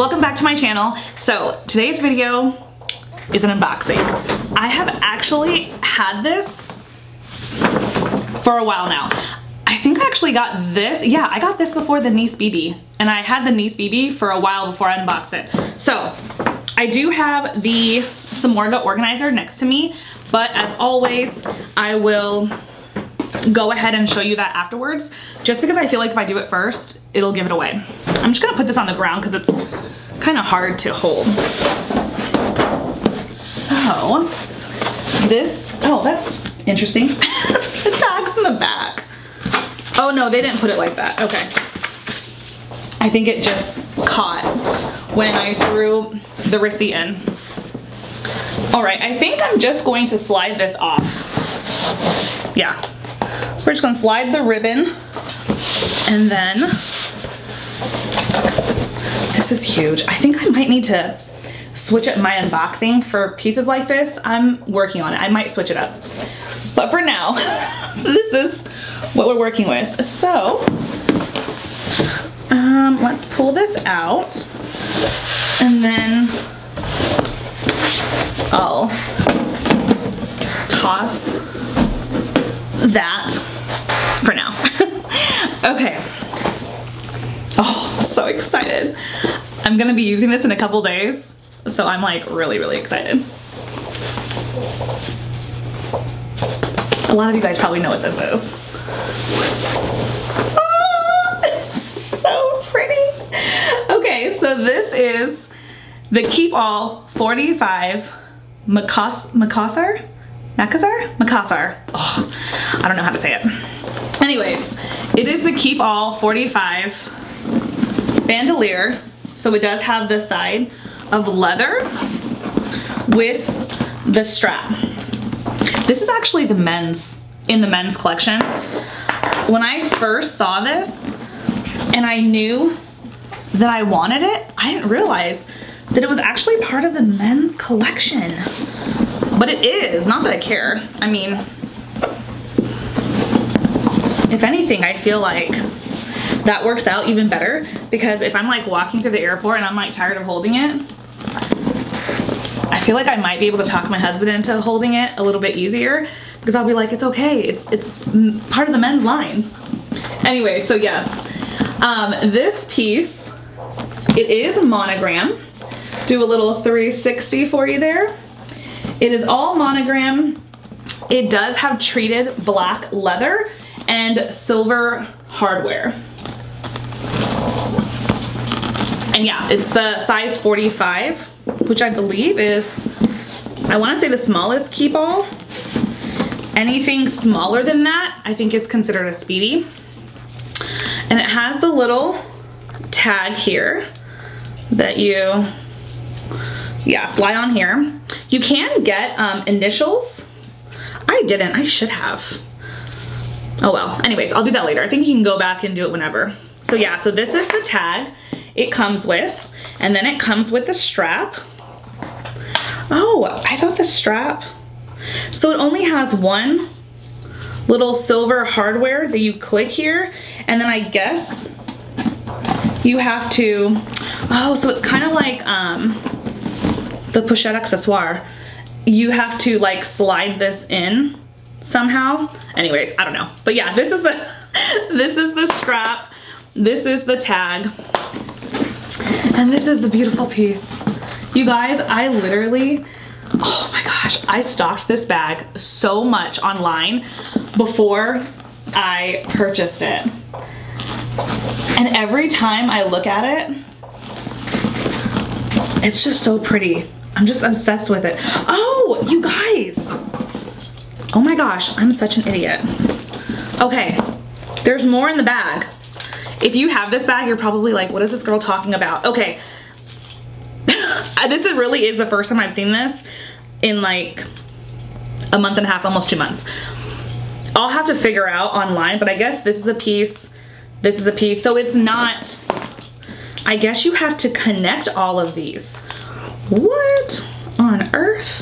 Welcome back to my channel. So today's video is an unboxing. I have actually had this for a while now. I think I actually got this. Yeah, I got this before the Niece BB, and I had the Niece BB for a while before I unboxed it. So I do have the Samorga organizer next to me, but as always, I will go ahead and show you that afterwards, just because I feel like if I do it first, it'll give it away. I'm just gonna put this on the ground because it's kind of hard to hold. So this, oh, that's interesting. The tag's in the back. Oh no, they didn't put it like that. Okay. I think it just caught when I threw the receipt in. All right, I think I'm just going to slide this off. Yeah. We're just gonna slide the ribbon, and then this is huge. I think I might need to switch up my unboxing for pieces like this. I'm working on it. I might switch it up. But for now, this is what we're working with. So let's pull this out, and then I'll toss that for now. Okay. Oh, so excited. I'm gonna be using this in a couple days, so I'm like really excited. A lot of you guys probably know what this is. Oh, it's so pretty. Okay, so this is the Keepall 45 Macassar? Macassar? Macassar. Oh, I don't know how to say it. Anyways, it is the Keepall 45 Bandoulière. So it does have the side of leather with the strap. This is actually the men's, in the men's collection. When I first saw this and I knew that I wanted it, I didn't realize that it was actually part of the men's collection. But it is, not that I care. I mean, if anything, I feel like that works out even better, because if I'm like walking through the airport and I'm like tired of holding it, I feel like I might be able to talk my husband into holding it a little bit easier, because I'll be like, it's okay, it's part of the men's line. Anyway, so yes, this piece, it is monogram. Do a little 360 for you there. It is all monogram. It does have treated black leather and silver hardware. And yeah, it's the size 45, which I believe is, I want to say the smallest Keepall. Anything smaller than that, I think, is considered a speedy. And it has the little tag here that you, yeah, slide on here. You can get initials. I didn't, I should have. Oh well, anyways, I'll do that later. I think you can go back and do it whenever. So yeah, so this is the tag it comes with, and then it comes with the strap. Oh, I thought the strap, so it only has one little silver hardware that you click here, and then I guess you have to, oh, so it's kind of like the pochette accessoire. You have to like slide this in somehow. Anyways, I don't know, but yeah, this is the this is the strap, this is the tag, and this is the beautiful piece. You guys, I literally, oh my gosh, I stalked this bag so much online before I purchased it. And every time I look at it, it's just so pretty. I'm just obsessed with it. Oh, you guys. Oh my gosh, I'm such an idiot. Okay, there's more in the bag. If you have this bag, you're probably like, what is this girl talking about? Okay, this really is the first time I've seen this in like a month and a half, almost 2 months. I'll have to figure out online, but I guess this is a piece, this is a piece. So it's not, I guess you have to connect all of these. What on earth?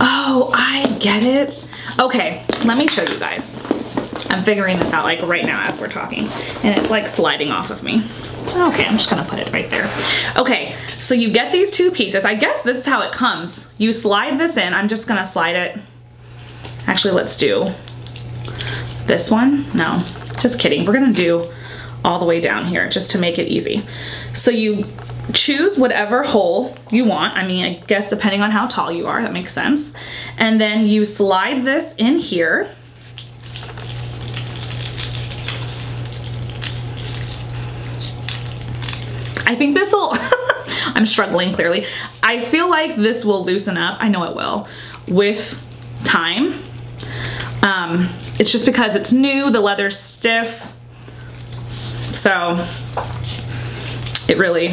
Oh, I get it. Okay, let me show you guys. I'm figuring this out like right now as we're talking, and it's like sliding off of me. Okay, I'm just gonna put it right there. Okay, so you get these two pieces. I guess this is how it comes. You slide this in. I'm just gonna slide it. Actually, let's do this one. No, just kidding. We're gonna do all the way down here just to make it easy. So you choose whatever hole you want. I mean, I guess depending on how tall you are, that makes sense. And then you slide this in here. I think this will, I'm struggling clearly. I feel like this will loosen up. I know it will with time. It's just because it's new, the leather's stiff. So it really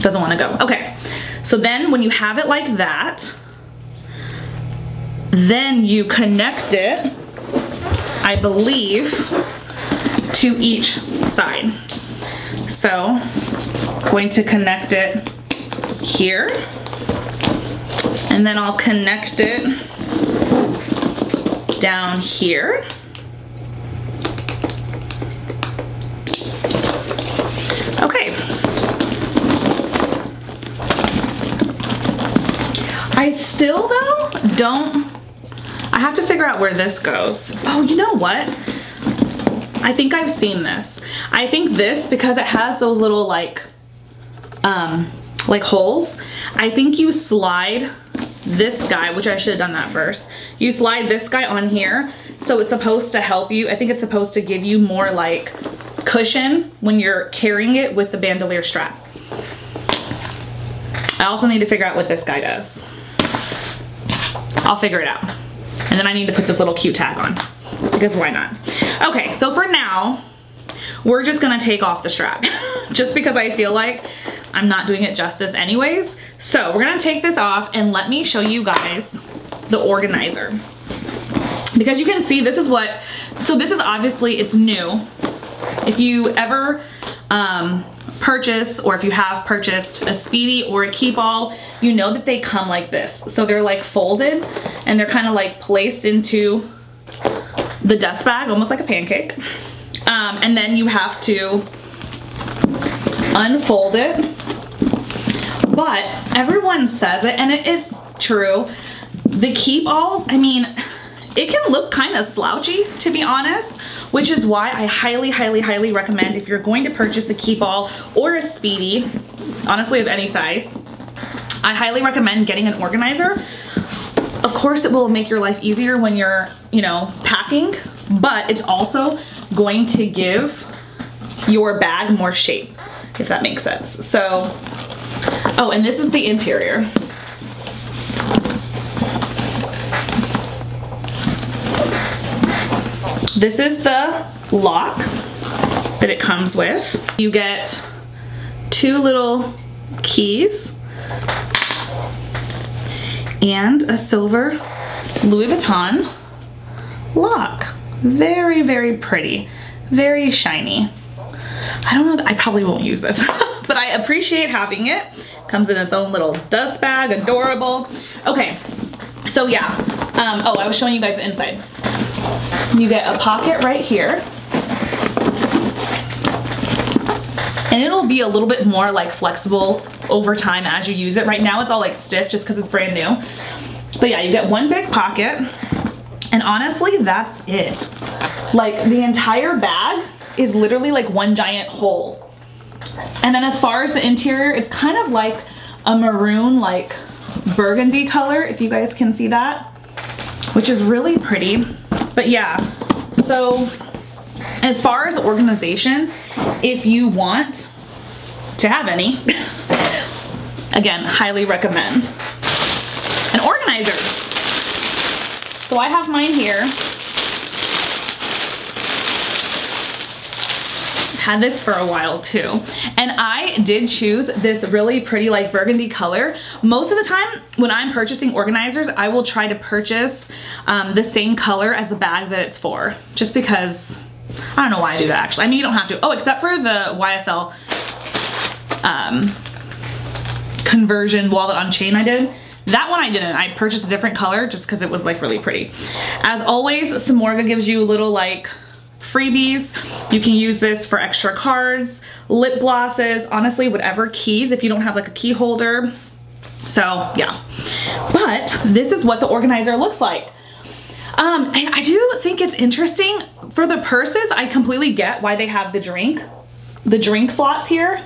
doesn't want to go. Okay. So then when you have it like that, then you connect it, I believe, to each side. So going to connect it here, and then I'll connect it down here. Okay. I still though don't, I have to figure out where this goes. Oh, you know what? I think I've seen this. I think this, because it has those little like holes, I think you slide this guy, which I should have done that first. You slide this guy on here, so it's supposed to help you. I think it's supposed to give you more like cushion when you're carrying it with the bandolier strap. I also need to figure out what this guy does. I'll figure it out. And then I need to put this little cute tag on, because why not? Okay, so for now, we're just gonna take off the strap just because I feel like I'm not doing it justice anyways. So we're gonna take this off and let me show you guys the organizer. Because you can see this is what, so this is obviously, it's new. If you ever purchase, or if you have purchased a Speedy or a Keepall, you know that they come like this. So they're like folded and they're kind of like placed into the dust bag, almost like a pancake. And then you have to unfold it. But everyone says it, and it is true. The Keepalls, I mean, it can look kind of slouchy, to be honest, which is why I highly, highly, highly recommend, if you're going to purchase a Keepall or a Speedy, honestly of any size, I highly recommend getting an organizer. Of course, it will make your life easier when you're, you know, packing, but it's also going to give your bag more shape, if that makes sense. So, oh, and this is the interior. This is the lock that it comes with. You get two little keys and a silver Louis Vuitton lock. Very, very pretty, very shiny. I don't know, I probably won't use this, but I appreciate having it. Comes in its own little dust bag, adorable. Okay, so yeah, oh, I was showing you guys the inside. You get a pocket right here, and it'll be a little bit more like flexible over time as you use it. Right now it's all like stiff just because it's brand new. But yeah, you get one big pocket. And honestly, that's it. Like the entire bag is literally like one giant hole. And then as far as the interior, it's kind of like a maroon, like burgundy color, if you guys can see that, which is really pretty. But yeah, so as far as organization, if you want to have any, again, highly recommend an organizer. So I have mine here. Had this for a while too. And I did choose this really pretty like burgundy color. Most of the time when I'm purchasing organizers, I will try to purchase the same color as the bag that it's for. Just because, I don't know why I do that actually. I mean, you don't have to. Oh, except for the YSL conversion wallet on chain I did. That one I didn't. I purchased a different color just because it was like really pretty. As always, Samorga gives you little like freebies. You can use this for extra cards, lip glosses, honestly, whatever, keys, if you don't have like a key holder. So yeah, but this is what the organizer looks like. I do think it's interesting for the purses. I completely get why they have the drink slots here,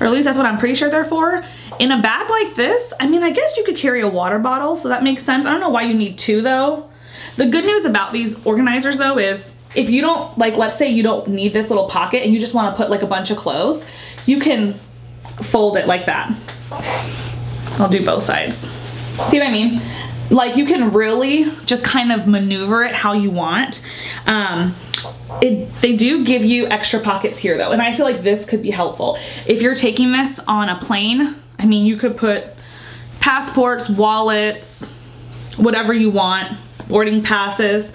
or at least that's what I'm pretty sure they're for. In a bag like this, I mean, I guess you could carry a water bottle, so that makes sense. I don't know why you need two though. The good news about these organizers though is if you don't, like, let's say you don't need this little pocket and you just want to put like a bunch of clothes, you can fold it like that. I'll do both sides. See what I mean? Like, you can really just kind of maneuver it how you want. They do give you extra pockets here though, and I feel like this could be helpful. If you're taking this on a plane, I mean, you could put passports, wallets, whatever you want, boarding passes,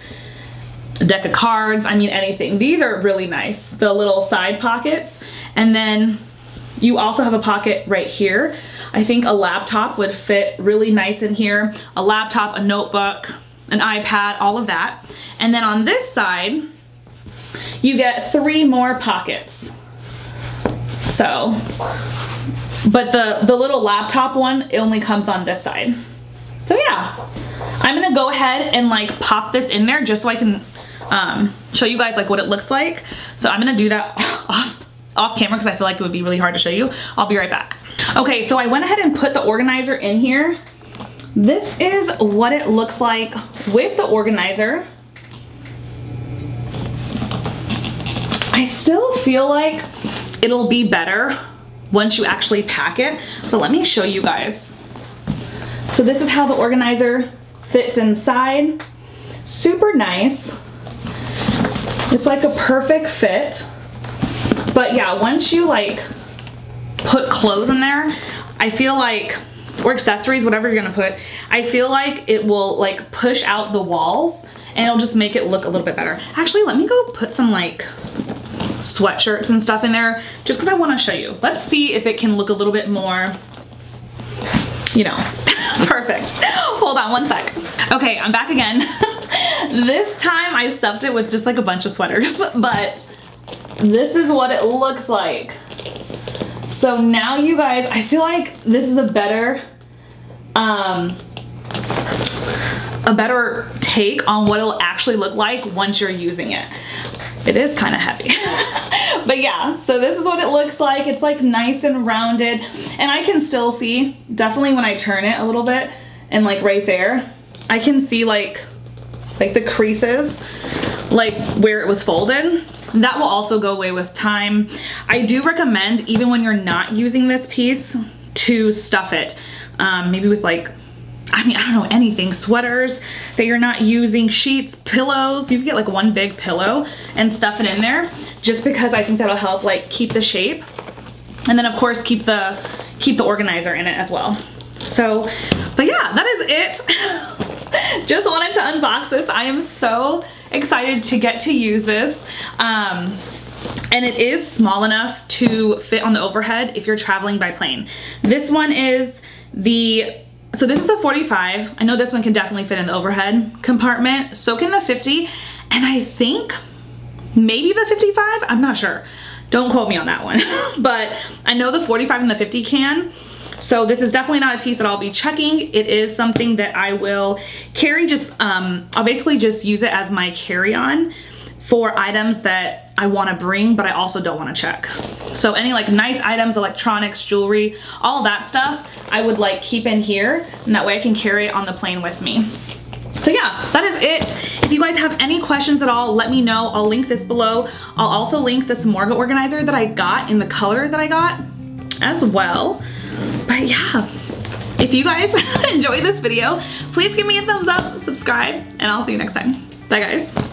a deck of cards, I mean, anything. These are really nice, the little side pockets. And then you also have a pocket right here. I think a laptop would fit really nice in here. A laptop, a notebook, an iPad, all of that. And then on this side, you get three more pockets. So, but the little laptop one, it only comes on this side. So yeah, I'm gonna go ahead and like pop this in there just so I can show you guys like what it looks like. So I'm gonna do that off camera because I feel like it would be really hard to show you. I'll be right back. Okay, so I went ahead and put the organizer in here. This is what it looks like with the organizer. I still feel like it'll be better once you actually pack it, but let me show you guys. So this is how the organizer fits inside. Super nice. It's like a perfect fit. But yeah, once you like put clothes in there, I feel like, or accessories, whatever you're gonna put, I feel like it will like push out the walls and it'll just make it look a little bit better. Actually, let me go put some like sweatshirts and stuff in there just because I want to show you. Let's see if it can look a little bit more, you know, perfect. Hold on one sec. Okay, I'm back again. This time I stuffed it with just like a bunch of sweaters, but this is what it looks like. So now you guys, I feel like this is a better take on what it'll actually look like once you're using it. It is kind of heavy. But yeah, so this is what it looks like. It's like nice and rounded, and I can still see, definitely when I turn it a little bit and like right there, I can see like the creases, like where it was folded. That will also go away with time. I do recommend, even when you're not using this piece, to stuff it. Maybe with like, I mean, I don't know, anything, sweaters that you're not using, sheets, pillows. You can get like one big pillow and stuff it in there, just because I think that'll help like keep the shape. And then of course keep the organizer in it as well. So, but yeah, that is it. Just wanted to unbox this. I am so excited to get to use this. And it is small enough to fit on the overhead if you're traveling by plane. This one is the, so this is the 45. I know this one can definitely fit in the overhead compartment. So can the 50, and I think maybe the 55, I'm not sure. Don't quote me on that one. But I know the 45 and the 50 can. So this is definitely not a piece that I'll be checking. It is something that I will carry, just, I'll basically just use it as my carry-on for items that I wanna bring, but I also don't wanna check. So any like nice items, electronics, jewelry, all that stuff, I would like keep in here, and that way I can carry it on the plane with me. So yeah, that is it. If you guys have any questions at all, let me know. I'll link this below. I'll also link the Samorga organizer that I got in the color that I got as well. But yeah, if you guys enjoyed this video, please give me a thumbs up, subscribe, and I'll see you next time. Bye guys.